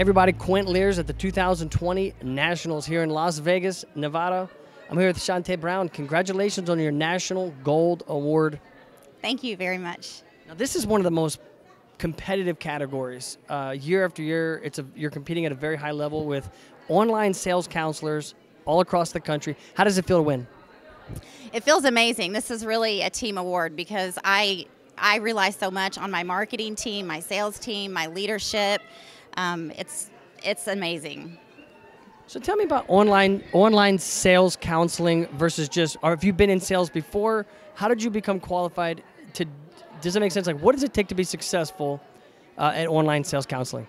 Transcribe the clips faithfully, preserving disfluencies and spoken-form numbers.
Hey everybody, Quint Lears at the two thousand twenty Nationals here in Las Vegas, Nevada. I'm here with Chantee Brown. Congratulations on your National Gold Award. Thank you very much. Now this is one of the most competitive categories. Uh, year after year, it's a, you're competing at a very high level with online sales counselors all across the country. How does it feel to win? It feels amazing. This is really a team award because I, I rely so much on my marketing team, my sales team, my leadership. Um, it's it's amazing. So tell me about online online sales counseling versus just, or if you've been in sales before, how did you become qualified to, does it make sense? Like, what does it take to be successful uh, at online sales counseling?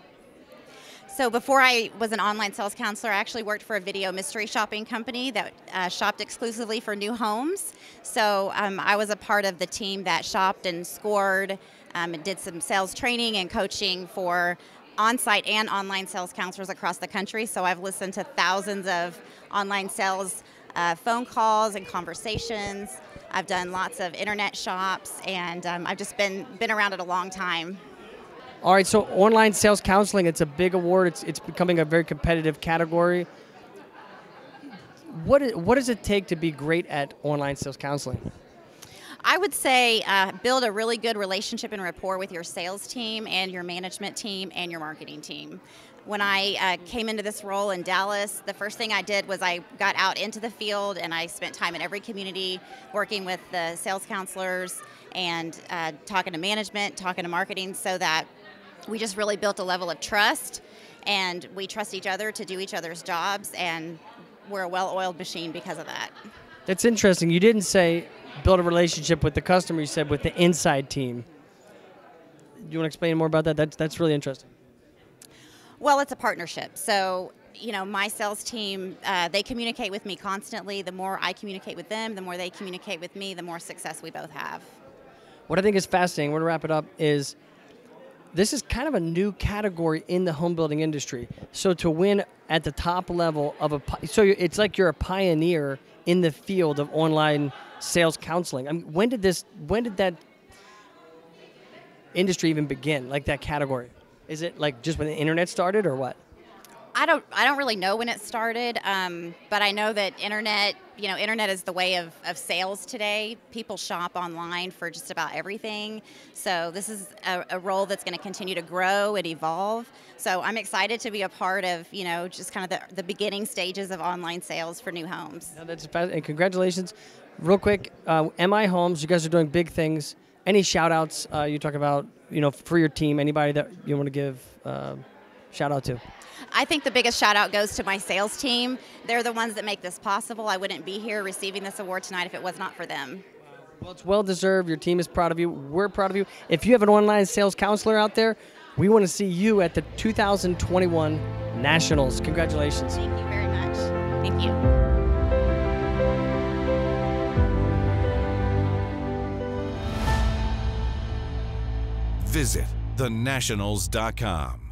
So before I was an online sales counselor, I actually worked for a video mystery shopping company that uh, shopped exclusively for new homes. So um, I was a part of the team that shopped and scored um, and did some sales training and coaching for on-site and online sales counselors across the country. So I've listened to thousands of online sales uh, phone calls and conversations. I've done lots of internet shops, and um, I've just been been around it a long time. All right, so online sales counseling, it's a big award. It's, it's becoming a very competitive category. What, is, what does it take to be great at online sales counseling? I would say uh, build a really good relationship and rapport with your sales team and your management team and your marketing team. When I uh, came into this role in Dallas, the first thing I did was I got out into the field and I spent time in every community working with the sales counselors and uh, talking to management, talking to marketing, so that we just really built a level of trust, and we trust each other to do each other's jobs, and we're a well-oiled machine because of that. That's interesting. You didn't say build a relationship with the customer, you said with the inside team. You want to explain more about that? That's, that's really interesting. Well, it's a partnership. So, you know, my sales team, uh, they communicate with me constantly. The more I communicate with them, the more they communicate with me, the more success we both have. What I think is fascinating, we're going to wrap it up, is this is kind of a new category in the home building industry. So to win at the top level of a, so it's like you're a pioneer in the field of online sales counseling. I mean, when did this, when did that industry even begin, like that category? Is it like just when the internet started or what? I don't, I don't really know when it started, um, but I know that internet, you know, internet is the way of, of sales today. People shop online for just about everything. So this is a, a role that's going to continue to grow and evolve. So I'm excited to be a part of, you know, just kind of the, the beginning stages of online sales for new homes. No, that's fascinating. And congratulations. Real quick, uh, M I Homes, you guys are doing big things. Any shout outs uh, you talk about, you know, for your team, anybody that you want to give uh, shout out to? I think the biggest shout out goes to my sales team. They're the ones that make this possible. I wouldn't be here receiving this award tonight if it was not for them. Well, it's well deserved. Your team is proud of you. We're proud of you. If you have an online sales counselor out there, we want to see you at the two thousand twenty-one Nationals. Congratulations. Thank you very much. Thank you. Visit the nationals dot com.